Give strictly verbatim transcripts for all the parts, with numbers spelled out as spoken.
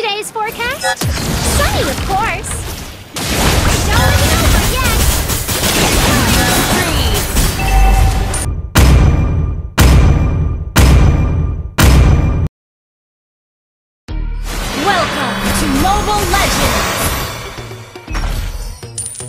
Today's forecast? Sunny, of course. Don't let it over yet. Welcome to Mobile Legends.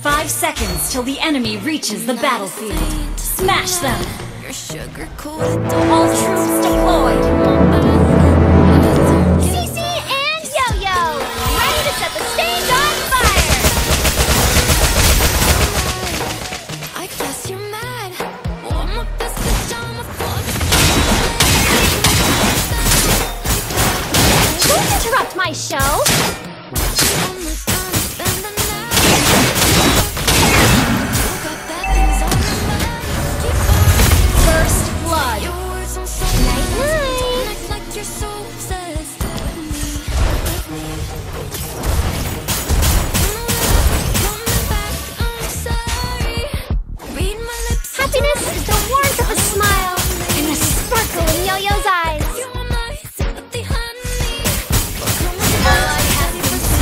Five seconds till the enemy reaches the battlefield. Smash them. Your sugar cool. All troops deployed. My show. First blood. Happiness is the warmth of a smile and the sparkle in Yo-Yo's eyes. All I have was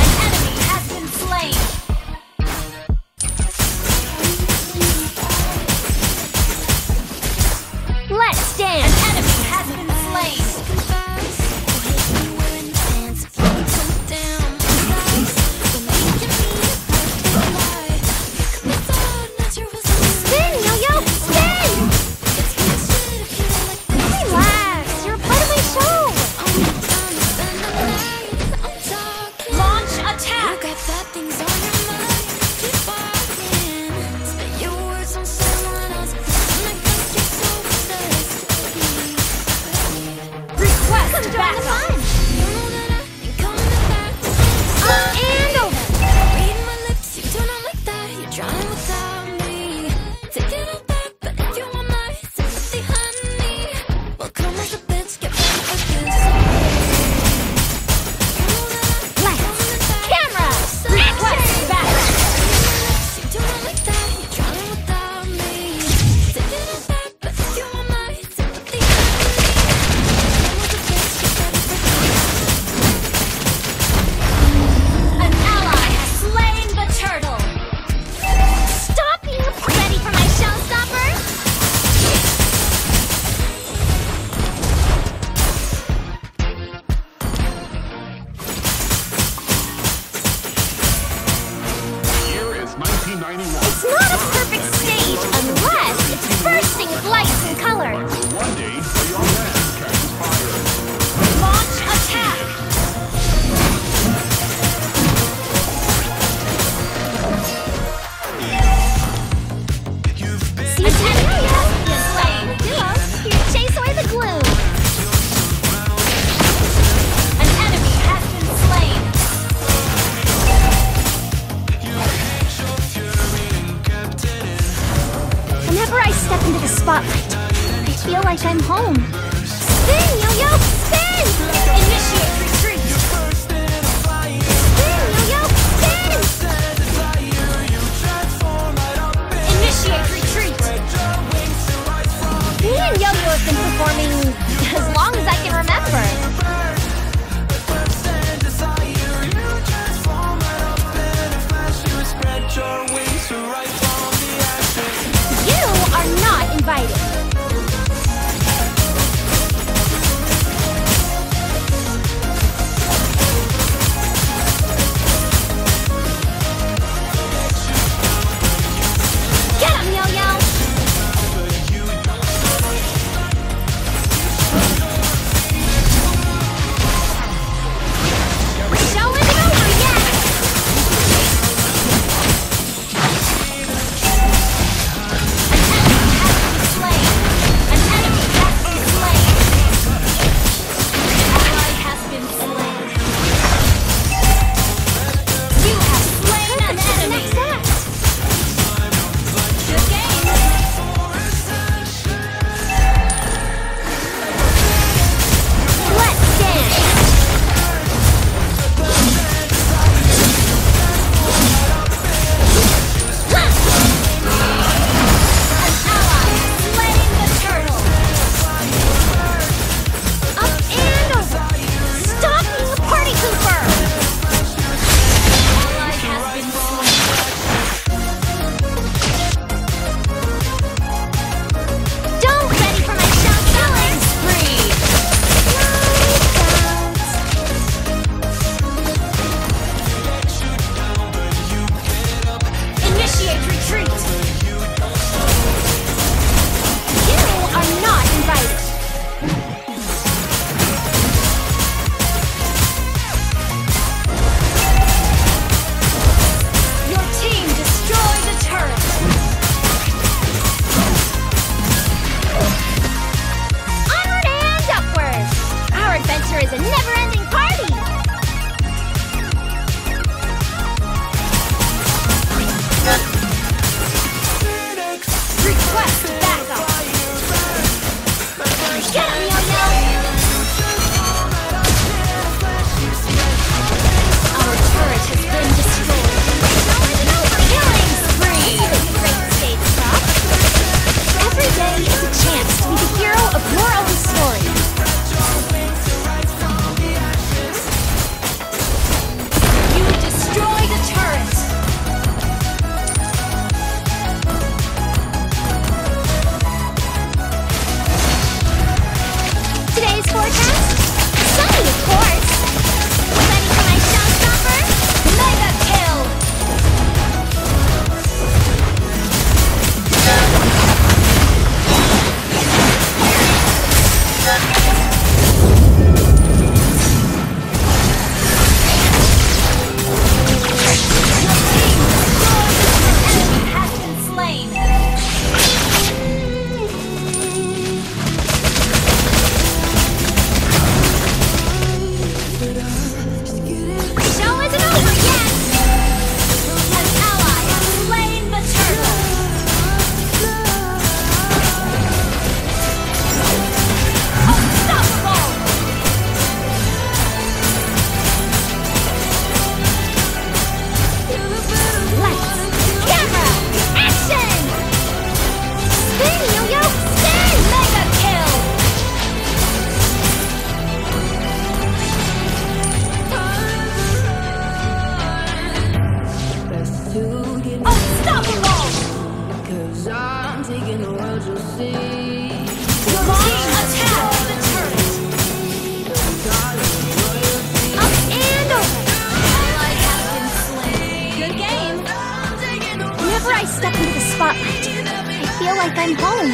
stuck into the spotlight. I feel like I'm home.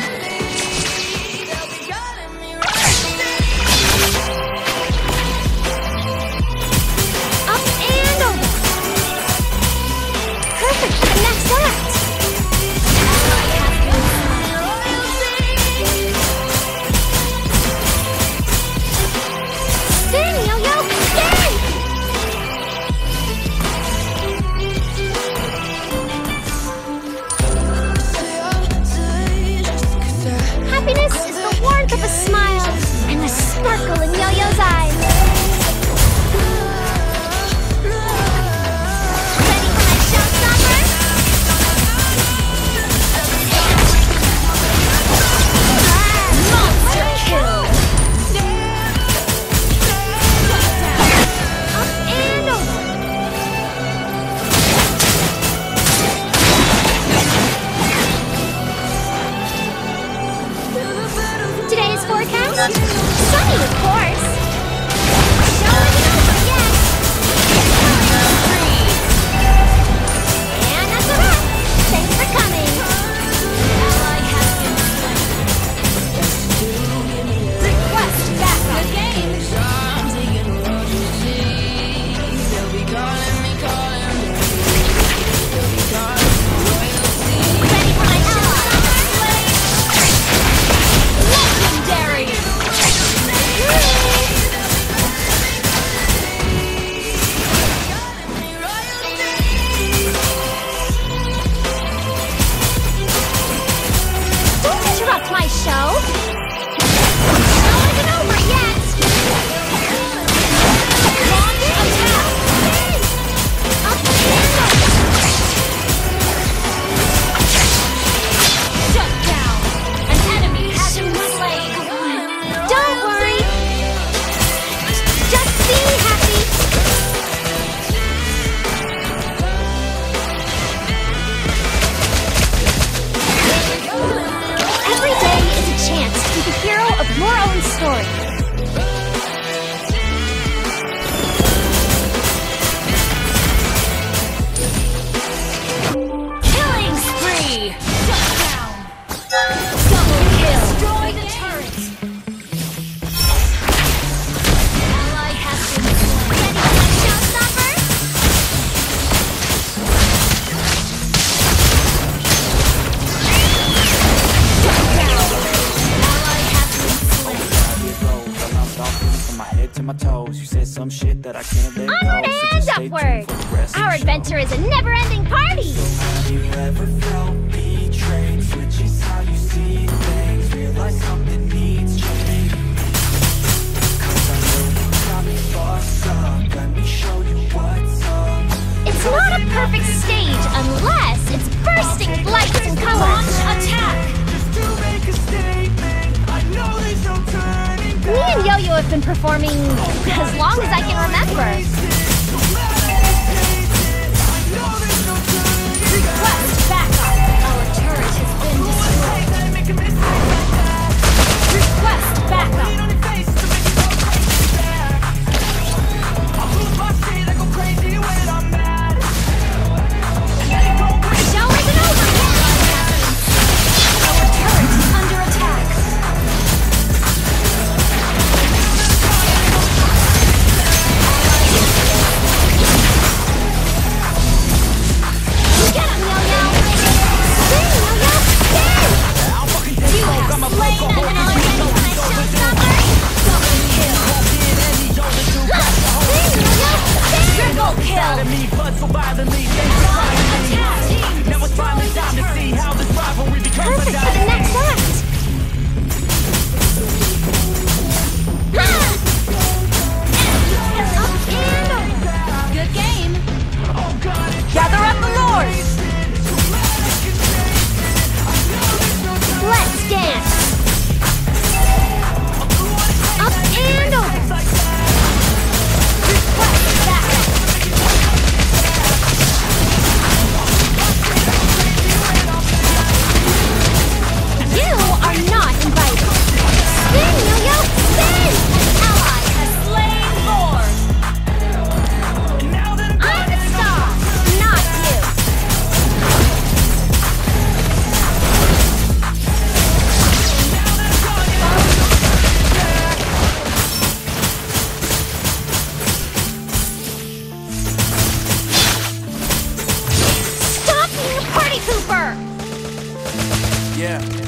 Up and over. Perfect for the next act. Spin, Yo-Yo, spin! Happiness is the warmth of a smile and the sparkle in Yo-Yo's eyes. Ready for my showstopper? Monster kill! Up and over. Today's forecast? Sunny, of course. Shower it over, yes. And that's a wrap. Thanks for coming. Request backup. The game. Ready for my showstopper? Legendary. Don't interrupt my show. Not even over yet. Launch attack. Up and over. Shut down. An enemy has been slain. Don't worry. Just be happy. Every day is a chance to be the hero of your own story. Killing spree. Shut down. Double kill. Destroy the turret. Ally has been slain. Ready for my showstopper? Shut down. Ally has been slain. Roll, I'm talking from my head to my toes. You said some shit that I can't let go. Onward So and just stay tuned for the upward. rest of Our the show. adventure is a never-ending party. How you ever felt betrayed? Switches how you see things. Realize something needs changing. 'Cause I know you got me fucked up. Let me show you what's up. It's not a perfect stage unless it's bursting with lights and colors. Attack. Me and Yo-Yo have been performing as long as I can remember. Request backup. Our turret has been destroyed. Request backup. Show isn't over yet. Our turret is under attack. Yeah.